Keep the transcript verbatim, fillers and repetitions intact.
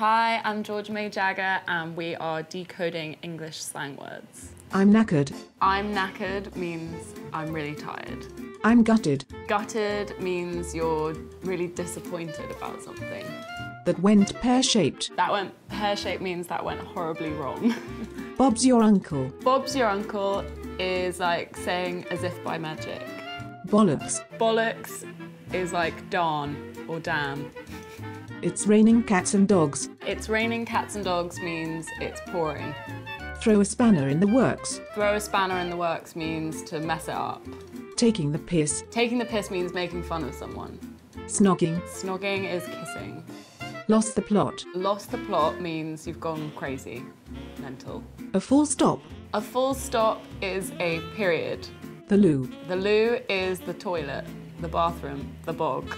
Hi, I'm Georgia May Jagger and we are decoding English slang words. I'm knackered. I'm knackered means I'm really tired. I'm gutted. Gutted means you're really disappointed about something. That went pear-shaped. That went pear-shaped means that went horribly wrong. Bob's your uncle. Bob's your uncle is like saying as if by magic. Bollocks. Bollocks is like darn or damn. It's raining cats and dogs. It's raining cats and dogs means it's pouring. Throw a spanner in the works. Throw a spanner in the works means to mess it up. Taking the piss. Taking the piss means making fun of someone. Snogging. Snogging is kissing. Lost the plot. Lost the plot means you've gone crazy, mental. A full stop. A full stop is a period. The loo. The loo is the toilet, the bathroom, the bog.